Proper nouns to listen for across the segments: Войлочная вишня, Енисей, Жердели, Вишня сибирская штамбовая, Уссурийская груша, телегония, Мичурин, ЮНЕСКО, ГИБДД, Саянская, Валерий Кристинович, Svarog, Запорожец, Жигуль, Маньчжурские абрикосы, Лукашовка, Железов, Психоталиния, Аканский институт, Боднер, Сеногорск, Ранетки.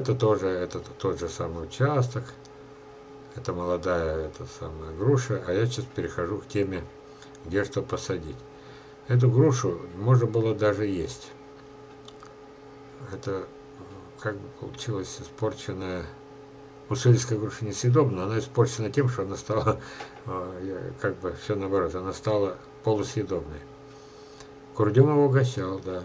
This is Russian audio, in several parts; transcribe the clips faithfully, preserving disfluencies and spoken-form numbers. Это тоже это тот же самый участок. Это молодая это самая груша. А я сейчас перехожу к теме, где что посадить. Эту грушу можно было даже есть. Это как бы получилось испорченная... Уссурийская груша несъедобна, она испорчена тем, что она стала, как бы все наоборот, она стала полусъедобной. Курдюмов угощал, да.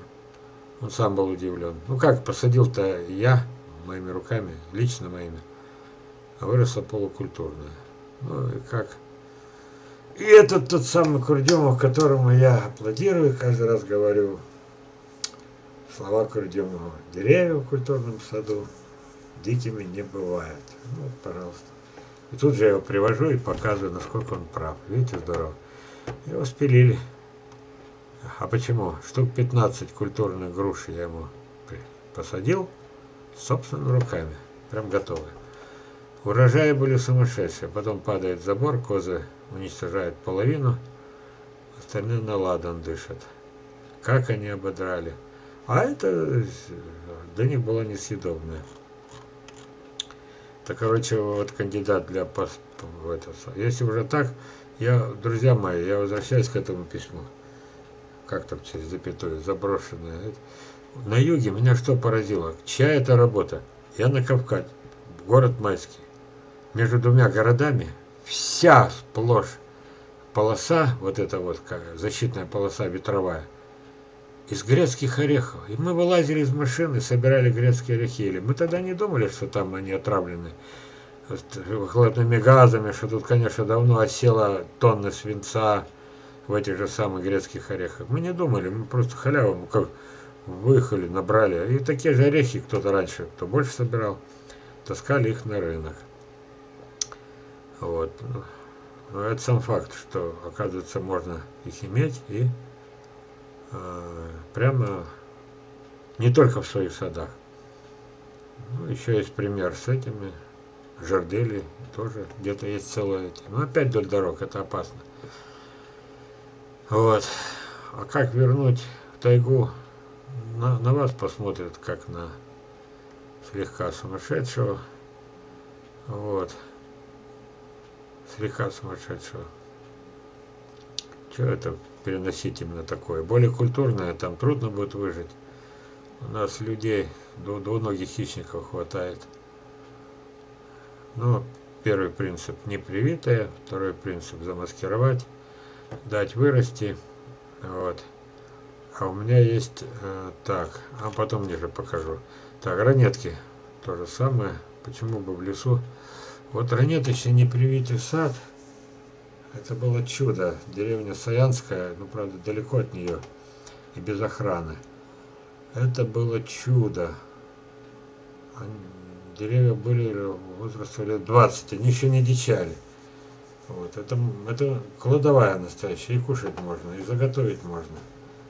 Он сам был удивлен. Ну как, посадил-то я моими руками, лично моими, а выросла полукультурная. Ну и как. И это тот самый Курдюмов, которому я аплодирую, каждый раз говорю слова Курдюмова. Деревья в культурном саду дикими не бывают. Ну, пожалуйста. И тут же я его привожу и показываю, насколько он прав. Видите, здорово. Его спилили. А почему? Штук пятнадцать культурных груш я ему посадил собственными руками. Прям готовые. Урожаи были сумасшедшие. Потом падает забор, козы уничтожают половину, остальные на ладан дышат. Как они ободрали. А это для них было несъедобное. Так, короче, вот кандидат для пост... Если уже так, я, друзья мои, я возвращаюсь к этому письму. Как там через запятую, заброшенное. На юге меня что поразило? Чья это работа? Я на Кавказе, город Майский. Между двумя городами вся сплошь полоса, вот эта вот защитная полоса ветровая, из грецких орехов. И мы вылазили из машины, собирали грецкие орехи. Или мы тогда не думали, что там они отравлены выхлопными газами, что тут, конечно, давно осела тонны свинца в этих же самых грецких орехах. Мы не думали, мы просто халяву как выехали, набрали. И такие же орехи кто-то раньше, кто больше собирал, таскали их на рынок. Вот. Но это сам факт, что, оказывается, можно их иметь и прямо не только в своих садах. Ну, еще есть пример с этими жердели, тоже где-то есть целое. Но опять вдоль дорог, это опасно. Вот. А как вернуть в тайгу? На, на вас посмотрят как на слегка сумасшедшего. Вот. Слегка сумасшедшего. Что это? Переносить именно такое. Более культурное, там трудно будет выжить. У нас людей, двуногих хищников хватает. Но первый принцип не привитое, второй принцип замаскировать, дать вырасти. Вот. А у меня есть э, так, а потом ниже покажу. Так, ранетки. То же самое. Почему бы в лесу? Вот ранеточный непривитый сад. Это было чудо. Деревня Саянская, ну, правда, далеко от нее и без охраны. Это было чудо. Деревья были возраста лет двадцать, они еще не дичали. Вот. Это, это кладовая настоящая, и кушать можно, и заготовить можно.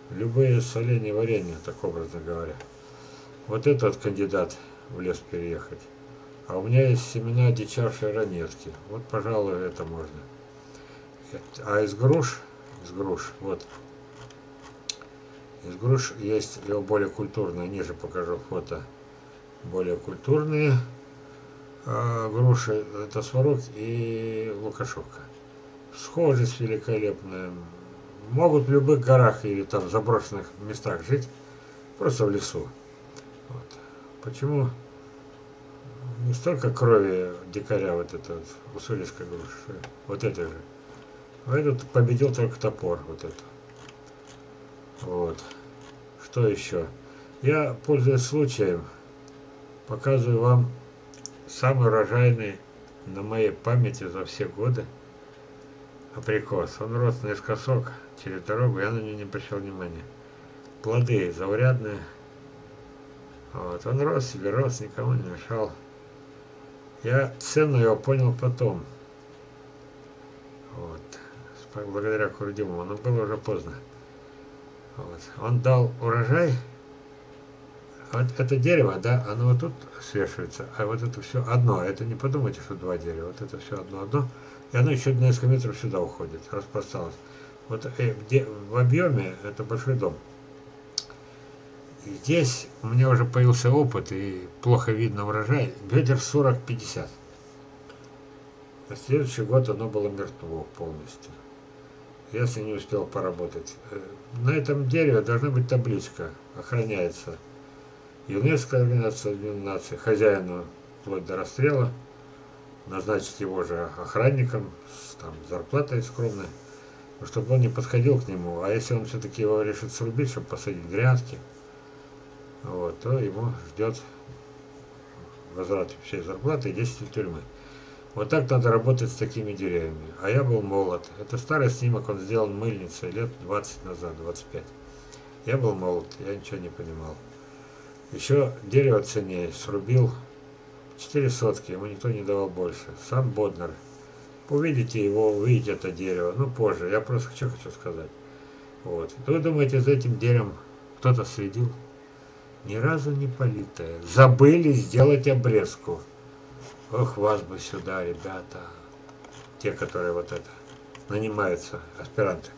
Любые соленья, варенья, так образно говоря. Вот этот кандидат в лес переехать. А у меня есть семена дичавшей ранетки. Вот, пожалуй, это можно. А из груш, из груш, вот, из груш есть его более культурные, ниже покажу фото, более культурные э, груши, это Svarog и Лукашовка. Схожесть великолепная, могут в любых горах или там заброшенных местах жить, просто в лесу. Вот. Почему? Не столько крови дикаря вот эта вот, уссурийская груша, вот это же. А этот победил только топор, вот это. Вот. Что еще? Я, пользуясь случаем, показываю вам самый урожайный на моей памяти за все годы абрикос. Он рос наискосок через дорогу, я на него не обращал внимания. Плоды заурядные. Вот. Он рос себе, рос, никому не мешал. Я цену его понял потом. Вот. Благодаря Курдюмову, но было уже поздно. Вот. Он дал урожай. Вот это дерево, да, оно вот тут свешивается, а вот это все одно. Это не подумайте, что два дерева. Вот это все одно одно. И оно еще на несколько метров сюда уходит, распросталось. Вот э, где, в объеме это большой дом. здесь у меня уже появился опыт, и плохо видно урожай. Бедер сорок-пятьдесят. На следующий год оно было мертво полностью. Если не успел поработать. На этом дереве должна быть табличка. Охраняется. ЮНЕСКО организация наций. Хозяину вплоть до расстрела. Назначить его же охранником. С там, зарплатой скромной. Чтобы он не подходил к нему. А если он все-таки его решит срубить, чтобы посадить грядки, вот, то его ждет возврат всей зарплаты и десять лет тюрьмы. Вот так надо работать с такими деревьями. А я был молод. Это старый снимок, он сделан мыльницей лет двадцать назад, двадцать пять. Я был молод, я ничего не понимал. Еще дерево ценнее, срубил четыре сотки, ему никто не давал больше. Сам Боднер. Увидите его, увидите это дерево, ну позже, я просто что хочу сказать. Вот. Вы думаете, за этим деревом кто-то следил? Ни разу не политое. Забыли сделать обрезку. Ох, вас бы сюда, ребята. Те, которые вот это, нанимаются, аспиранты.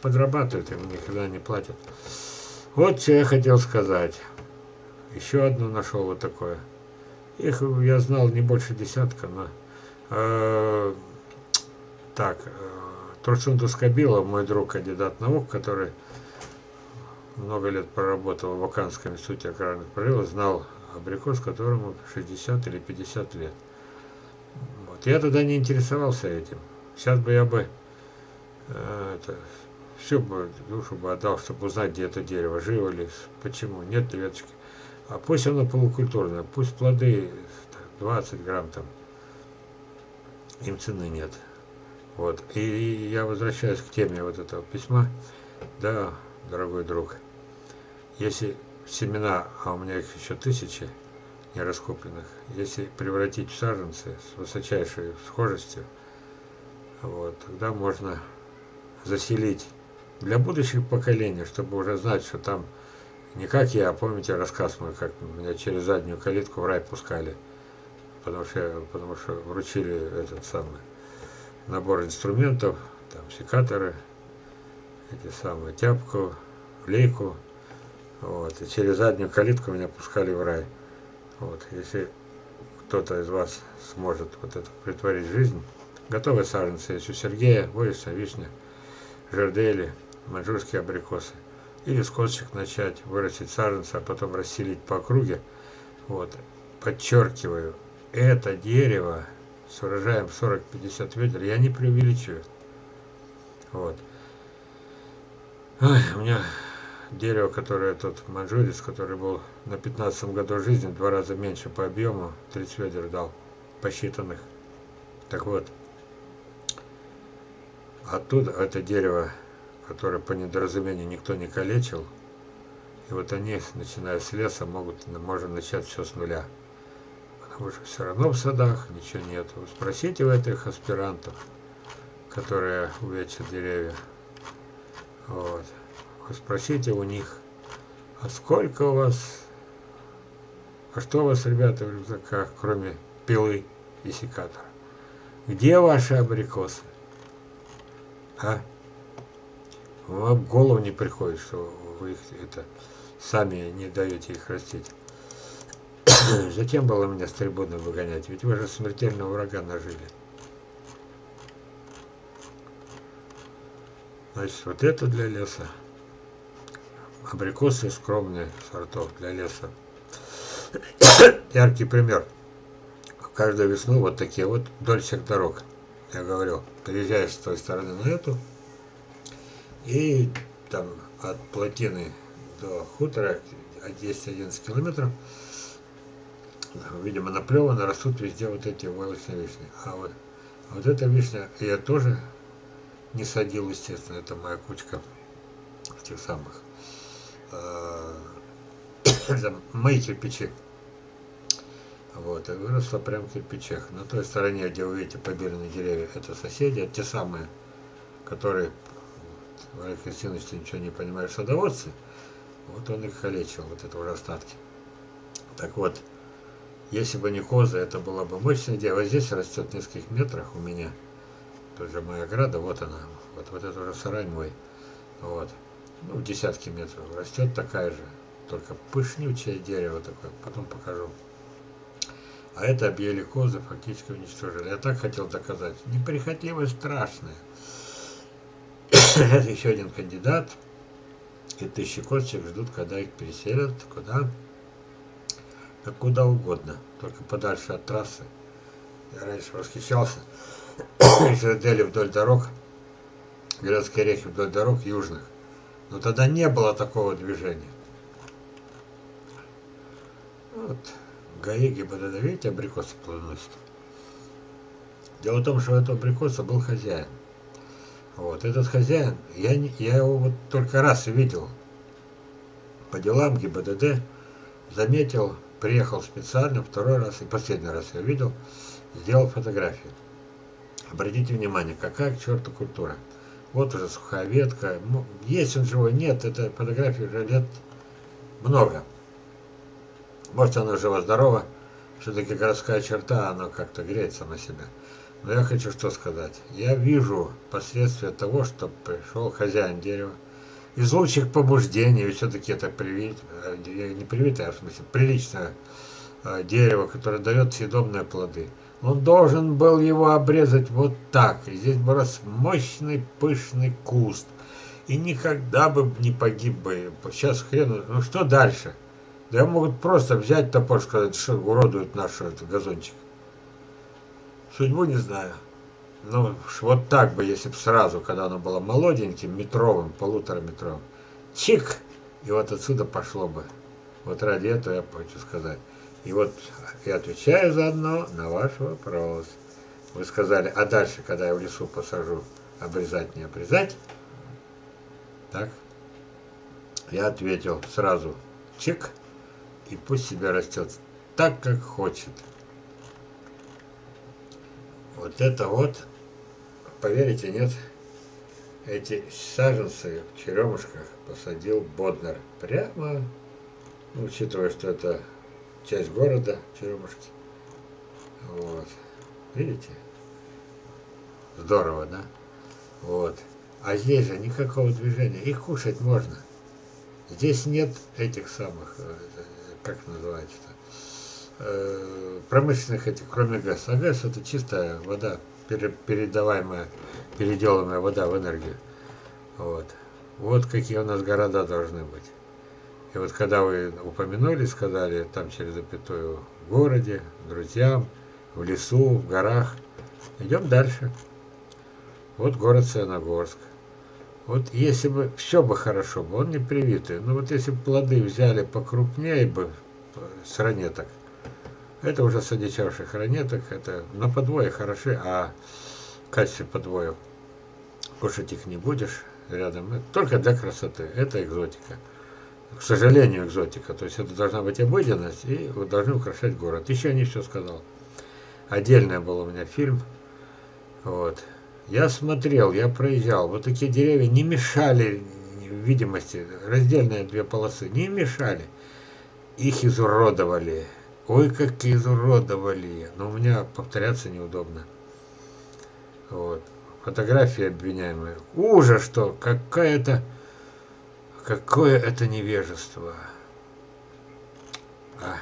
Подрабатывают, им никогда не платят. Вот что я хотел сказать. Еще одну нашел вот такое. Их я знал не больше десятка, но... Э, так, э, Турсундускобилов, мой друг, кандидат наук, который... много лет проработал в Аканском институте аграрных прорывов, знал абрикос, которому шестьдесят или пятьдесят лет. Вот. Я тогда не интересовался этим. Сейчас бы я бы э, это, всю бы душу бы отдал, чтобы узнать, где это дерево, живо ли, почему, нет ли веточки. А пусть оно полукультурное, пусть плоды двадцать грамм там, им цены нет. Вот. И, и я возвращаюсь к теме вот этого письма. Да, дорогой друг, если семена, а у меня их еще тысячи нераскопленных, если превратить в саженцы с высочайшей схожестью, вот, тогда можно заселить для будущих поколений, чтобы уже знать, что там не как я, помните рассказ мой, как меня через заднюю калитку в рай пускали, потому что, потому что вручили этот самый набор инструментов, там секаторы, эти самые, тяпку, лейку, вот, и через заднюю калитку меня пускали в рай. Вот, если кто-то из вас сможет вот это притворить в жизнь, готовые саженцы есть у Сергея, Войлочная вишня, жердели, маньчжурские абрикосы, или с косточек начать вырастить саженцы, а потом расселить по округе. Вот, подчеркиваю, это дерево с урожаем сорок-пятьдесят ведер я не преувеличиваю. Вот. Ой, у меня дерево, которое тот маньчжурец, который был на пятнадцатом году жизни, в два раза меньше по объему, тридцать ведер дал, посчитанных. Так вот, оттуда это дерево, которое по недоразумению никто не калечил, и вот они, начиная с леса, могут, можно начать все с нуля. Потому что все равно в садах ничего нет. Спросите у этих аспирантов, которые увечат деревья. Вот. Спросите у них, а сколько у вас, а что у вас, ребята, в рюкзаках, кроме пилы и секатора? Где ваши абрикосы? А? Вам в голову не приходит, что вы их это, сами не даете их растить. Зачем было меня с трибуны выгонять? Ведь вы же смертельного врага нажили. Значит, вот это для леса. Абрикосы скромные сортов для леса. Яркий пример. Каждую весну вот такие вот вдоль всех дорог. Я говорил, переезжаешь с той стороны на эту. И там от плотины до хутора десять-одиннадцать километров. Видимо, наплевано, растут везде вот эти войлочные вишни. А вот, вот эта вишня, я тоже... не садил, естественно, это моя кучка этих самых мои кирпичи. Вот, и выросла прям в кирпичах. На той стороне, где вы видите побеленные деревья, это соседи, те самые, которые, Валерий Кристинович, ты ничего не понимаешь, садоводцы. Вот он их калечил, вот это уже остатки. Так вот, если бы не козы, это было бы мощное дерево. Здесь растет в нескольких метрах у меня. Тут же моя ограда, вот она, вот, вот это уже сарай мой, вот, ну, в десятки метров, растет такая же, Только пышнючее дерево такое, потом покажу. А это объели козы, фактически уничтожили. Я так хотел доказать. Неприхотливость страшная. Это еще один кандидат. И тысячи козочек ждут, когда их переселят. Куда? Да куда угодно. Только подальше от трассы. Я раньше восхищался. Жердели вдоль дорог. Грецкие реки вдоль дорог южных. Но тогда не было такого движения. Вот. Гаиги ГИБДД, видите, абрикосы плодоносят. Дело в том, что у этого абрикоса был хозяин. Вот, этот хозяин, я, не, я его вот только раз видел. По делам ГИБДД заметил, приехал специально, второй раз и последний раз я видел, сделал фотографии. Обратите внимание, какая к черту культура. Вот уже сухая ветка, есть он живой, нет, это фотографии уже лет много. Может, она жива-здорова, все-таки городская черта, она как-то греется на себя. Но я хочу что сказать. Я вижу последствия того, что пришел хозяин дерева. Из лучших побуждений, все-таки это привит, не привитое, а в смысле приличное дерево, которое дает съедобные плоды. Он должен был его обрезать вот так. И здесь бы рос мощный пышный куст. И никогда бы не погиб бы. Сейчас хрен, ну что дальше? Да могут просто взять топор и сказать, что уродует наш этот газончик. Судьбу не знаю. Ну, вот так бы, если бы сразу, когда оно было молоденьким, метровым, полутораметровым, чик, и вот отсюда пошло бы. Вот ради этого я хочу сказать. И вот я отвечаю заодно на ваш вопрос. Вы сказали, а дальше, когда я в лесу посажу, обрезать, не обрезать? Так. Я ответил сразу, чик. И пусть себя растет так, как хочет. Вот это вот, поверите, нет, эти саженцы в Черемушках посадил Боднер. Прямо, ну, учитывая, что это часть города Черемушки. Вот. Видите? Здорово, да? Вот. А здесь же никакого движения. Их кушать можно. Здесь нет этих самых... как называется-то, промышленных этих, кроме ГЭС. А ГЭС это чистая вода, передаваемая, переделанная вода в энергию. Вот. Вот какие у нас города должны быть. И вот когда вы упомянули, сказали, там через запятую, в городе, друзьям, в лесу, в горах. Идем дальше. Вот город Сеногорск. Вот если бы, все бы хорошо, бы он не привитый, но вот если бы плоды взяли покрупнее бы с ранеток, это уже с одичавших ранеток, это на подвое хороши, а в качестве подвоев кушать их не будешь рядом, только для красоты, это экзотика. К сожалению, экзотика, то есть это должна быть обыденность, и вы должны украшать город. Еще не все сказал. Отдельный был у меня фильм, вот. Я смотрел, я проезжал, вот такие деревья не мешали в видимости, раздельные две полосы, не мешали, их изуродовали, ой, как изуродовали, но у меня повторяться неудобно. Вот, фотографии обвиняемые, ужас, что, какая-то, какое это невежество. А.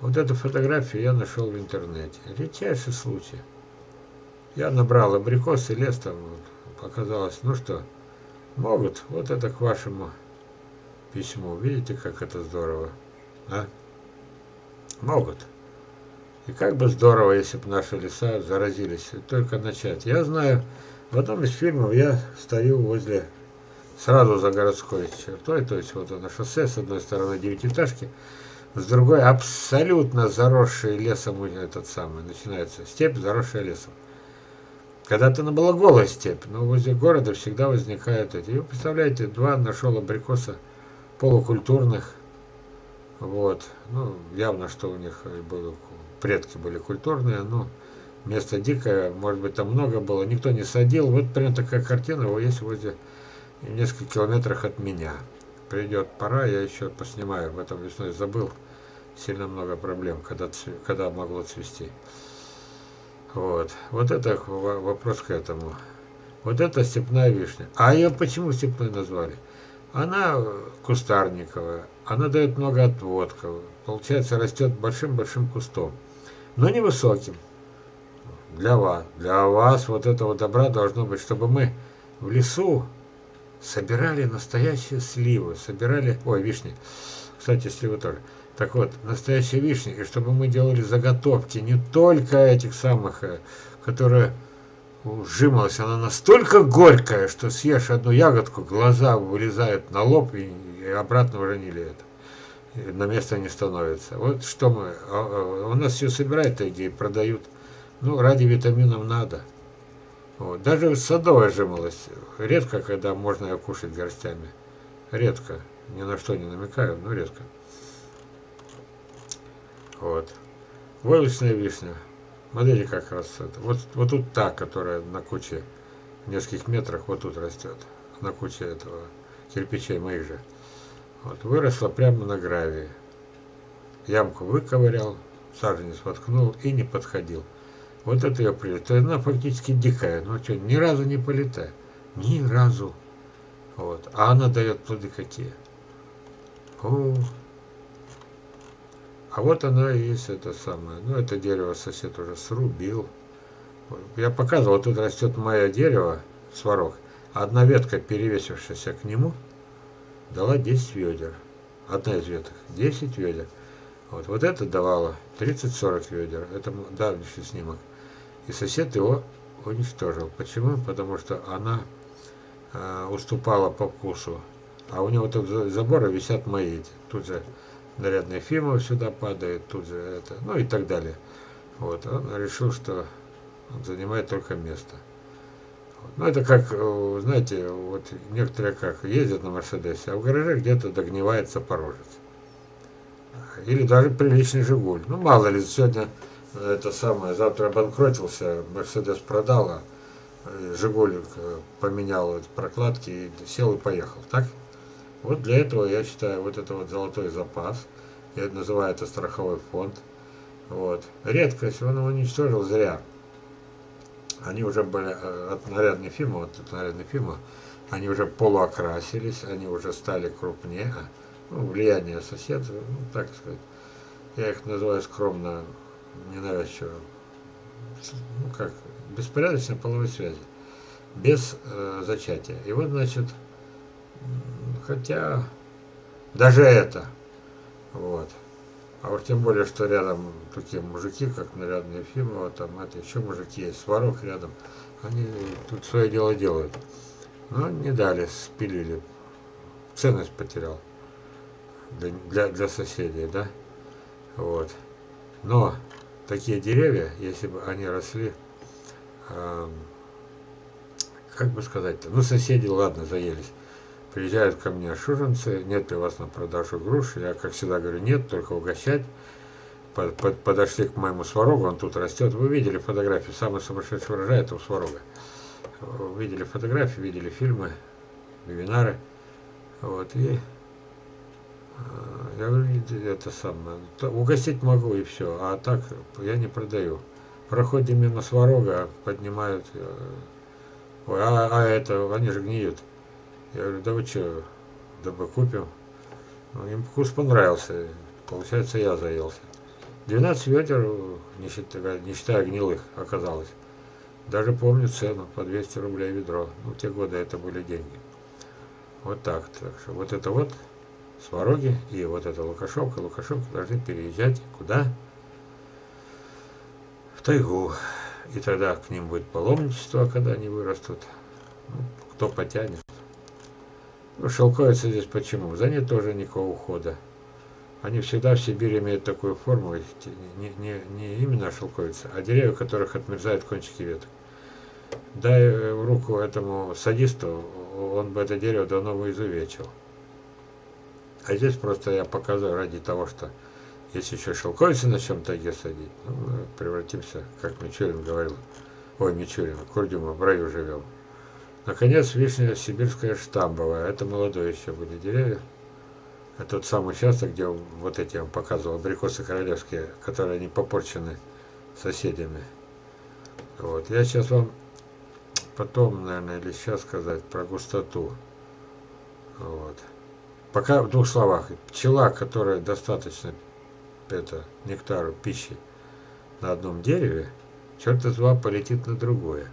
Вот эту фотографию я нашел в интернете, редчайший случай. Я набрал абрикос и лес там, вот, оказалось, ну что, могут, вот это к вашему письму, видите, как это здорово, а? Могут. И как бы здорово, если бы наши леса заразились, только начать. Я знаю, в одном из фильмов я стою возле, сразу за городской чертой, то есть вот на шоссе, с одной стороны девятиэтажки, с другой абсолютно заросший лесом, этот самый, начинается степь, заросшая лесом. Когда-то она была голая степь, но возле города всегда возникают эти. И вы представляете, два нашел абрикоса полукультурных. Вот. Ну, явно, что у них были, предки были культурные, но место дикое, может быть, там много было, никто не садил. Вот прям такая картина есть возле в нескольких километрах от меня. Придет пора, я еще поснимаю. В этом весной забыл. Сильно много проблем, когда, когда могло цвести. Вот. Вот это вопрос к этому. Вот это степная вишня. А ее почему степной назвали? Она кустарниковая, она дает много отводков, получается, растет большим-большим кустом, но невысоким. Для вас, для вас вот этого добра должно быть, чтобы мы в лесу собирали настоящие сливы, собирали, ой, вишни, кстати, сливы тоже. Так вот, настоящие вишни, и чтобы мы делали заготовки не только этих самых, которые сжималась, она настолько горькая, что съешь одну ягодку, глаза вылезают на лоб и, и обратно уже не лезет. На место не становится. Вот что мы, у нас все собирают и продают, ну, ради витаминов надо. Вот. Даже садовая жимолость, редко, когда можно ее кушать горстями. Редко, ни на что не намекаю, но редко. Вот. Войлочная вишня. Смотрите, как растет. Вот, вот тут та, которая на куче, в нескольких метрах, вот тут растет. На куче этого кирпичей моих же. Вот, выросла прямо на гравии. Ямку выковырял, саженец воткнул и не подходил. Вот это ее прилетает. Она фактически дикая. Ну что, ни разу не полетает. Ни разу. Вот. А она дает плоды какие. О. А вот она и есть это самое. Ну, это дерево сосед уже срубил. Я показывал, тут растет мое дерево, Svarog. Одна ветка, перевесившаяся к нему, дала десять ведер. Одна из веток. десять ведер. Вот, вот это давало тридцать-сорок ведер. Это давнишний снимок. И сосед его уничтожил. Почему? Потому что она э, уступала по вкусу. А у него тут за заборы висят мои. Тут же нарядная фирма сюда падает, тут же это, ну и так далее. Вот, он решил, что он занимает только место. Вот. Ну это как, знаете, вот некоторые как ездят на Мерседесе, а в гараже где-то догнивает запорожец. Или даже приличный Жигуль. Ну мало ли, сегодня это самое, завтра обанкротился, Мерседес продал, а Жигуль поменял прокладки, сел и поехал, так? Вот для этого, я считаю, вот это вот золотой запас, я называю это страховой фонд. Вот. Редкость, он его уничтожил зря. Они уже были от нарядной фирмы, вот от нарядной фирмы, они уже полуокрасились, они уже стали крупнее. Ну, влияние соседа, ну, так сказать. Я их называю скромно, ненавязчиво, ну как, беспорядочной половой связи, без э, зачатия. И вот, значит, хотя даже это, вот, а уж тем более, что рядом такие мужики, как нарядные фильмы, вот там это еще мужики есть, Svarog рядом, они тут свое дело делают, но не дали, спилили, ценность потерял для, для, для соседей, да, вот, но такие деревья, если бы они росли, э, как бы сказать-то, ну соседи, ладно, заелись. Приезжают ко мне шуженцы, нет ли у вас на продажу груш? Я, как всегда, говорю, нет, только угощать. Под, под, подошли к моему Svarogу, он тут растет. Вы видели фотографии, самый сумасшедший урожай это у Svarога. Видели фотографии, видели фильмы, вебинары. Вот, и я говорю, это самое, угостить могу и все, а так я не продаю. Проходим мимо Svarога, поднимают, ой, а, а это, они же гниют. Я говорю, да вы что, да бы купим. Ну, им вкус понравился, получается, я заелся. двенадцать ведер, не считая, не считая гнилых, оказалось. Даже помню цену, по двести рублей ведро. Ну, в те годы это были деньги. Вот так. Так что вот это вот Svarogi и вот это Лукашовка. Лукашовка должны переезжать куда? В тайгу. И тогда к ним будет паломничество, когда они вырастут. Ну, кто потянет. Ну, шелковицы здесь почему? За ней тоже никакого ухода. Они всегда в Сибири имеют такую форму, не, не, не именно шелковицы, а деревья, у которых отмерзают кончики веток. Дай руку этому садисту, он бы это дерево давно бы изувечил. А здесь просто я показываю ради того, что если еще шелковицы на чем-то где садить, ну, мы превратимся, как Мичурин говорил, ой, Мичурин, Курдюмов, в раю живем. Наконец, вишня сибирская штамбовая. Это молодое еще были деревья. Это тот самый участок, где вот эти я вам показывал, абрикосы королевские, которые не попорчены соседями. Вот. Я сейчас вам потом, наверное, или сейчас сказать про густоту. Вот. Пока в двух словах. Пчела, которая достаточно это, нектару, пищи на одном дереве, черт из два полетит на другое.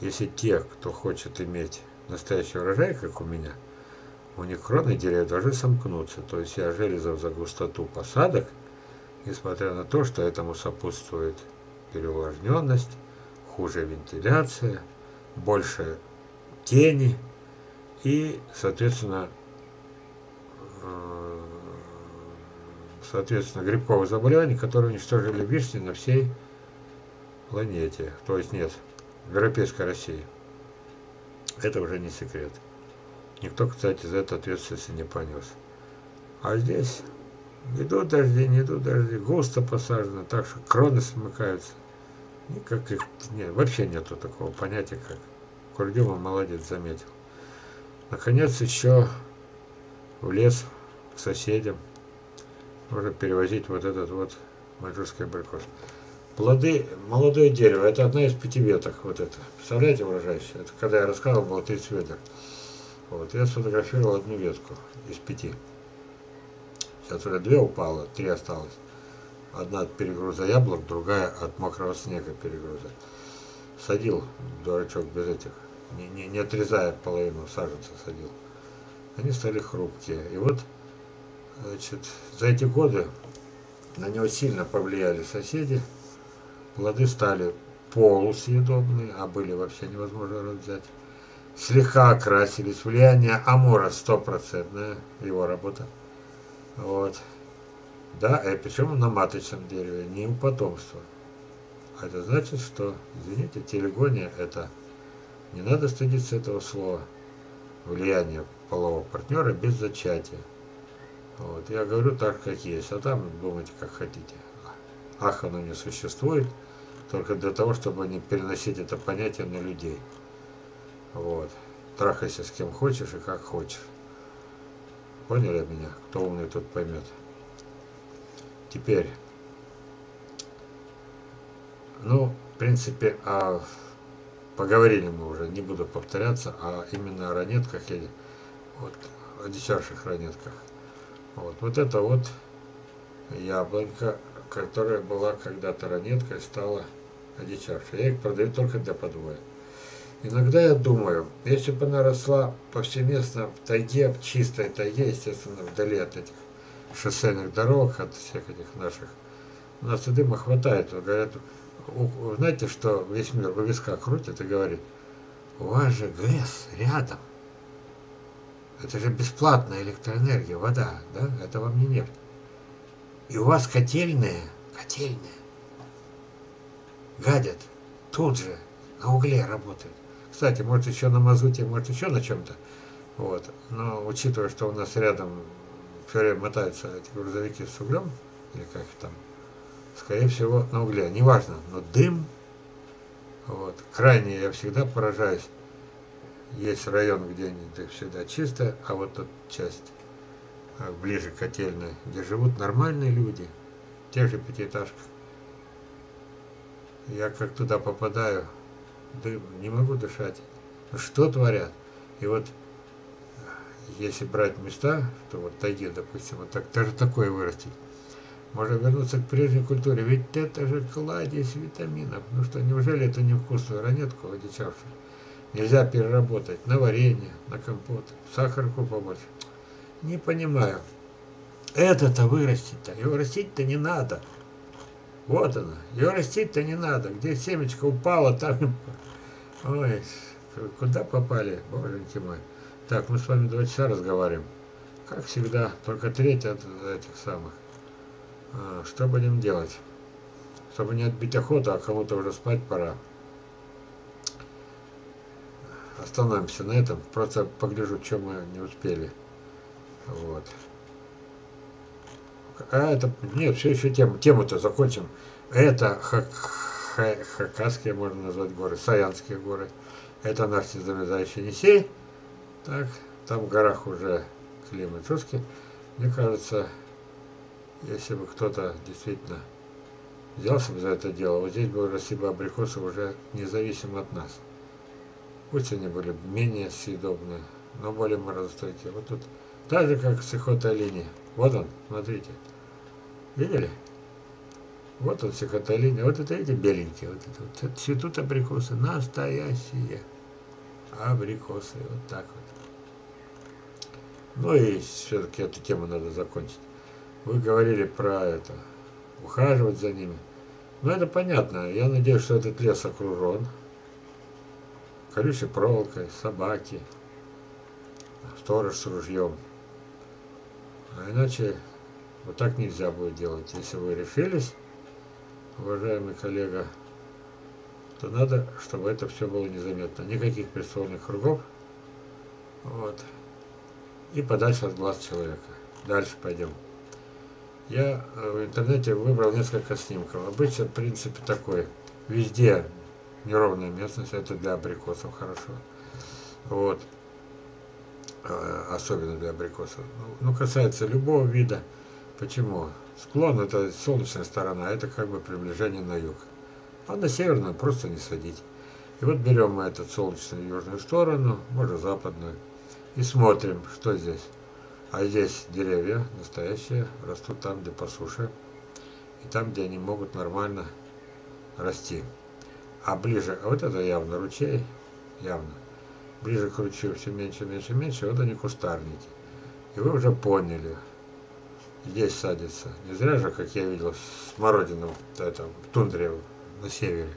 Если те, кто хочет иметь настоящий урожай, как у меня, у них кроны деревьев должны сомкнуться. То есть я Железов за густоту посадок, несмотря на то, что этому сопутствует переувлажненность, хуже вентиляция, больше тени и, соответственно, соответственно грибковых заболеваний, которые уничтожили вишни на всей планете. То есть нет, в европейской России. Это уже не секрет. Никто, кстати, за это ответственности не понес. А здесь идут дожди, не идут дожди, густо посажено, так что кроны смыкаются. Никаких, нет, вообще нету такого понятия, как Курдюмов молодец заметил. Наконец еще влез к соседям. Нужно перевозить вот этот вот маньчжурский абрикос. Плоды, молодое дерево, это одна из пяти веток, вот это. Представляете, урожайщик? Это когда я рассказывал, было тридцать веток. Вот, я сфотографировал одну ветку из пяти. Сейчас уже две упало, три осталось. Одна от перегруза яблок, другая от мокрого снега перегруза. Садил, дурачок, без этих, не, не, не отрезая половину саженца, садил. Они стали хрупкие. И вот, значит, за эти годы на него сильно повлияли соседи. Плоды стали полусъедобные, а были вообще невозможно взять. Слегка окрасились. Влияние Амура стопроцентное, его работа. Вот. Да, и причем на маточном дереве, не у потомства. А это значит, что, извините, телегония это, не надо стыдиться этого слова, влияние полового партнера без зачатия. Вот. Я говорю так, как есть, а там думайте, как хотите. Ах, оно не существует, только для того, чтобы не переносить это понятие на людей. Вот. Трахайся с кем хочешь и как хочешь. Поняли меня? Кто умный, тот поймет. Теперь, ну, в принципе, а поговорили мы уже, не буду повторяться, а именно о ранетках или вот, о дичайших ранетках. Вот, вот это вот яблонька, которая была когда-то ранеткой, стала одичавшей. Я их продаю только для подвоя. Иногда я думаю, если бы она росла повсеместно в тайге, в чистой тайге, естественно, вдали от этих шоссейных дорог, от всех этих наших, у нас и дыма хватает. Говорят, знаете, что весь мир у виска крутит и говорит, у вас же ГЭС рядом. Это же бесплатная электроэнергия, вода, да? Это вам не нефть. И у вас котельные, котельные, гадят, тут же, на угле работают. Кстати, может еще на мазуте, может еще на чем-то. Вот. Но учитывая, что у нас рядом все время мотаются эти грузовики с углем, или как там, скорее всего на угле, неважно, но дым, вот, крайне я всегда поражаюсь. Есть район, где всегда чисто, а вот тут часть ближе к котельной, где живут нормальные люди, в тех же пятиэтажках. Я как туда попадаю, дым, не могу дышать. Что творят? И вот, если брать места, то вот тайге, допустим, вот так даже такое вырастет. Можно вернуться к прежней культуре, ведь это же кладезь витаминов. Ну что, неужели это невкусную ранетку, одичавшую? Нельзя переработать на варенье, на компот, сахарку побольше. Не понимаю. Это-то вырастить-то. Его растить-то не надо. Вот она. Его растить-то не надо. Где семечко упало, там... Ой, куда попали, боженьки мой. Так, мы с вами два часа разговариваем. Как всегда, только треть от этих самых. Что будем делать? Чтобы не отбить охоту, а кому-то уже спать пора. Остановимся на этом, просто погляжу, что мы не успели. Вот. А это, нет, все еще тему. Тему-то закончим. Это хак, ха, хакасские, можно назвать, горы, Саянские горы. Это наш незамерзающий Енисей. Так, там в горах уже климат жесткий. Мне кажется, если бы кто-то действительно взялся бы за это дело, вот здесь бы росли бы абрикосы уже независимо от нас. Пусть они были менее съедобны, но более морозостойкие. Вот тут так же, как психоталиния. Вот он, смотрите. Видели? Вот он, психоталиния. Вот это эти беленькие. Вот это, вот. Это цветут абрикосы. Настоящие абрикосы. Вот так вот. Ну и все-таки эту тему надо закончить. Вы говорили про это. Ухаживать за ними. Ну это понятно. Я надеюсь, что этот лес окружен колючей проволокой, собаки, сторож с ружьем. А иначе вот так нельзя будет делать. Если вы решились, уважаемый коллега, то надо, чтобы это все было незаметно. Никаких прицельных кругов. Вот. И подальше от глаз человека. Дальше пойдем. Я в интернете выбрал несколько снимков. Обычно, в принципе, такой. Везде неровная местность. Это для абрикосов хорошо. Вот. Особенно для абрикосов. Ну, касается любого вида. Почему? Склон — это солнечная сторона, это как бы приближение на юг. А на северную просто не садить. И вот берем мы эту солнечную южную сторону, может западную, и смотрим, что здесь. А здесь деревья настоящие, растут там, где по суше, и там, где они могут нормально расти. А ближе, а вот это явно ручей, явно. Ближе к ручью все меньше, меньше, меньше, вот они кустарники. И вы уже поняли, здесь садится. Не зря же, как я видел, смородину это, в тундре на севере.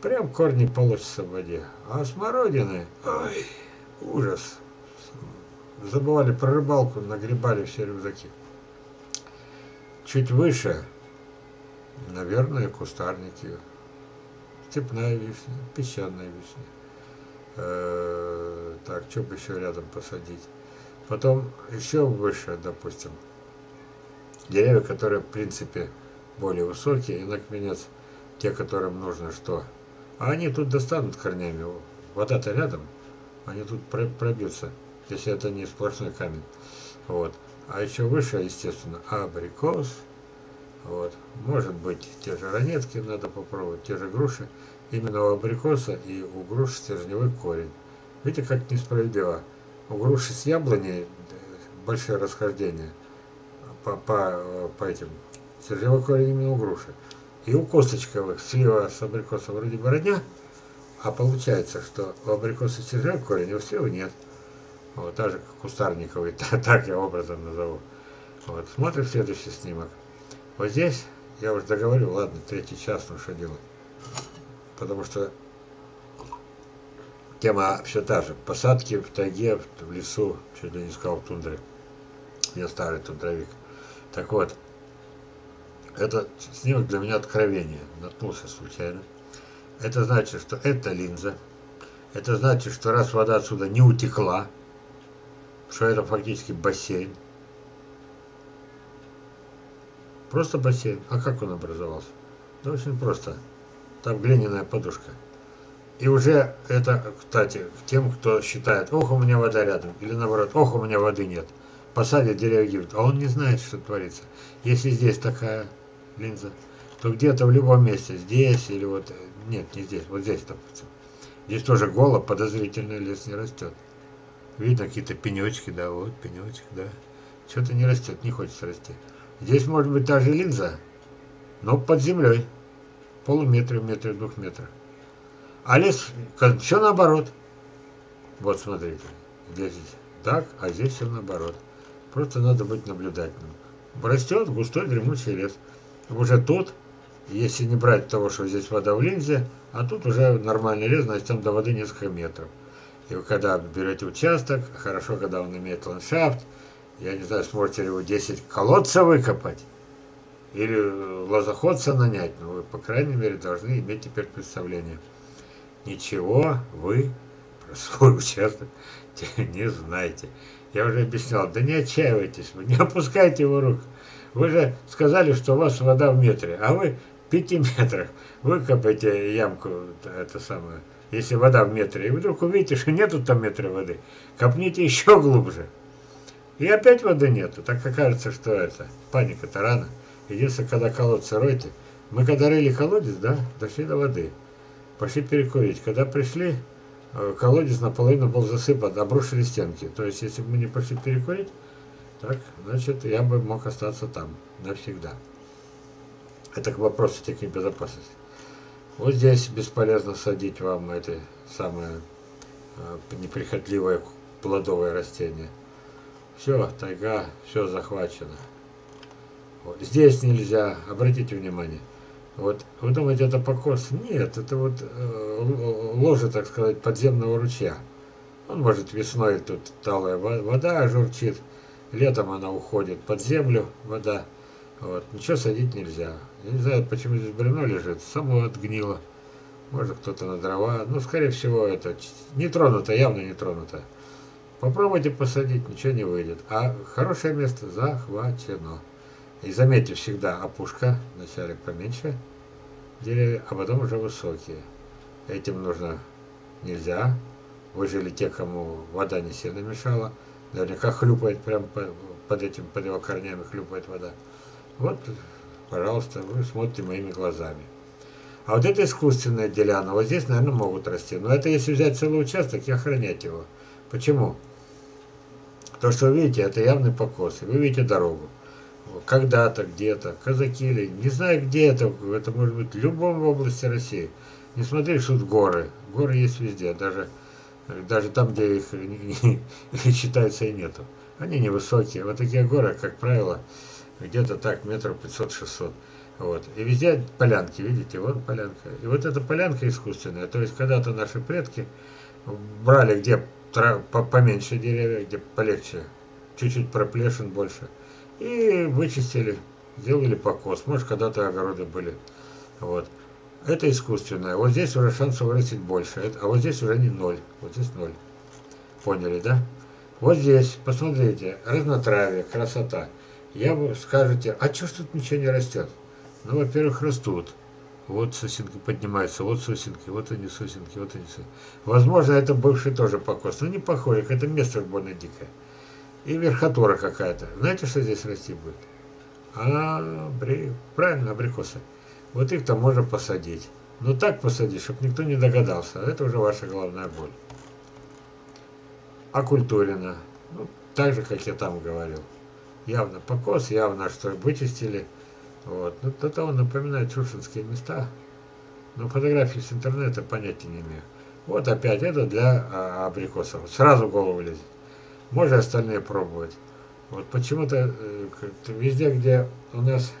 Прям корни полощутся в воде. А смородины, ой, ужас. Забывали про рыбалку, нагребали все рюкзаки. Чуть выше, наверное, кустарники. Степная вишня, песчаная вишня. Э-э- так, что бы еще рядом посадить? Потом еще выше, допустим, деревья, которые, в принципе, более высокие. И, наконец, те, которым нужно что. А они тут достанут корнями. Вода-то рядом. Они тут пробьются, если это не сплошной камень. Вот. А еще выше, естественно, абрикос. Вот. Может быть, те же ранетки надо попробовать, те же груши. Именно у абрикоса и у груши стержневой корень. Видите, как несправедливо. У груши с яблони большие расхождения. По, по, по этим стержневой корень именно у груши. И у косточковых слива с абрикоса вроде бы родня, а получается, что у абрикоса стержневой корень, а у слива нет. Вот, даже кустарниковый, так я образом назову. Вот, смотрим следующий снимок. Вот здесь, я уже договорил, ладно, третий час, ну что делать. Потому что тема все та же. Посадки в тайге, в лесу, чуть ли не сказал в тундре. Я старый тундровик. Так вот, этот снимок для меня откровение. Наткнулся случайно. Это значит, что это линза. Это значит, что раз вода отсюда не утекла, что это фактически бассейн. Просто бассейн. А как он образовался? Да очень просто. Там глиняная подушка. И уже это, кстати, тем, кто считает, ох, у меня вода рядом. Или наоборот, ох, у меня воды нет. Посадят деревья, гибнут. А он не знает, что творится. Если здесь такая линза, то где-то в любом месте. Здесь или вот... Нет, не здесь. Вот здесь, допустим. Здесь тоже голо, подозрительный лес не растет. Видно какие-то пенечки, да, вот пенечек, да. Что-то не растет, не хочется расти. Здесь может быть та же линза, но под землей. Полуметра, метра, двух метров. А лес, все наоборот. Вот смотрите, здесь так, а здесь все наоборот. Просто надо быть наблюдательным. Растет густой дремучий лес. Уже тут, если не брать того, что здесь вода в линзе, а тут уже нормальный лес, значит там до воды несколько метров. И вы когда берете участок, хорошо, когда он имеет ландшафт, я не знаю, сможете ли вы десять колодцев выкопать, или лозоходца нанять, но вы, по крайней мере, должны иметь теперь представление. Ничего вы про свой участок не знаете. Я уже объяснял, да не отчаивайтесь, вы не опускайте его рук. Вы же сказали, что у вас вода в метре, а вы в пяти метрах выкопаете ямку, это самое, если вода в метре, и вдруг увидите, что нету там метра воды, копните еще глубже. И опять воды нету, так окажется, что это, паника-то рано. Единственное, когда колодцы роете, мы когда рыли колодец, да, дошли до воды, пошли перекурить. Когда пришли, колодец наполовину был засыпан, обрушили стенки. То есть, если бы мы не пошли перекурить, так, значит, я бы мог остаться там навсегда. Это к вопросу техники безопасности. Вот здесь бесполезно садить вам эти самые неприхотливые плодовые растения. Все, тайга, все захвачено. Вот. Здесь нельзя, обратите внимание. Вот, вы думаете, это покос? Нет, это вот э, ложе, так сказать, подземного ручья. Он может весной тут талая вода журчит, летом она уходит под землю, вода. Вот. Ничего садить нельзя. Я не знаю, почему здесь бревно лежит, само отгнило. Может, кто-то на дрова. Ну, скорее всего, это не тронуто, явно не тронуто. Попробуйте посадить, ничего не выйдет. А хорошее место захвачено. И заметьте, всегда опушка, вначале поменьше деревья, а потом уже высокие. Этим нужно нельзя. Выжили те, кому вода не сильно мешала. Наверняка хлюпает прям под этим, под его корнями хлюпает вода. Вот, пожалуйста, вы смотрите моими глазами. А вот это искусственная деляна, вот здесь, наверное, могут расти. Но это если взять целый участок и охранять его. Почему? То, что вы видите, это явный покос. И вы видите дорогу. Когда-то, где-то, казаки или не знаю где это, это может быть в любом области России. Не смотри, что тут горы. Горы есть везде, даже, даже там, где их не, не, считается и нету. Они невысокие. Вот такие горы, как правило, где-то так, метров пятьсот-шестьсот. Вот. И везде полянки, видите, вот полянка. И вот эта полянка искусственная. То есть когда-то наши предки брали, где поменьше деревья, где полегче, чуть-чуть проплешин больше. И вычистили, сделали покос. Может, когда-то огороды были. Вот. Это искусственное. Вот здесь уже шансов вырастить больше. А вот здесь уже не ноль. Вот здесь ноль. Поняли, да? Вот здесь, посмотрите, разнотравие, красота. Я бы скажете, а что ж тут ничего не растет? Ну, во-первых, растут. Вот сосенки поднимаются, вот сосенки, вот они сосенки, вот они сосенки. Возможно, это бывший тоже покос. Но не похоже, это место больно дикое. И верхотура какая-то. Знаете, что здесь расти будет? Абри... Правильно, абрикосы. Вот их-то можно посадить. Но так посадить, чтобы никто не догадался. Это уже ваша головная боль. Окультурено. Ну, так же, как я там говорил. Явно покос, явно, что вычистили. Вот. Ну, тогда он напоминает чушинские места. Но фотографии с интернета понятия не имею. Вот опять это для абрикосов. Сразу в голову лезет. Можно остальные пробовать. Вот почему-то везде, где у нас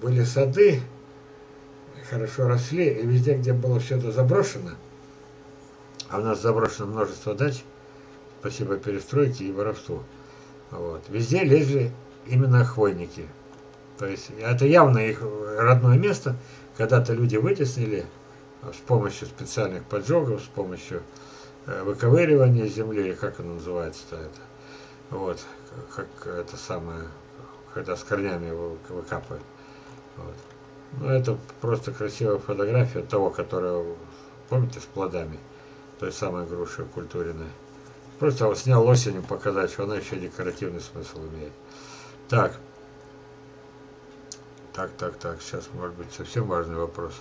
были сады, хорошо росли, и везде, где было все это заброшено, а у нас заброшено множество дач, спасибо перестройке и воровству, вот, везде лезли именно хвойники. То есть это явно их родное место, когда-то люди вытеснили с помощью специальных поджогов, с помощью выковыривание земли, как оно называется-то это, вот, как это самое, когда с корнями его выкапывают. Вот. Ну, это просто красивая фотография того, которого, помните, с плодами, той самой груши культуренной. Просто его снял осенью показать, что она еще декоративный смысл имеет. Так, так, так, так, сейчас, может быть, совсем важный вопрос.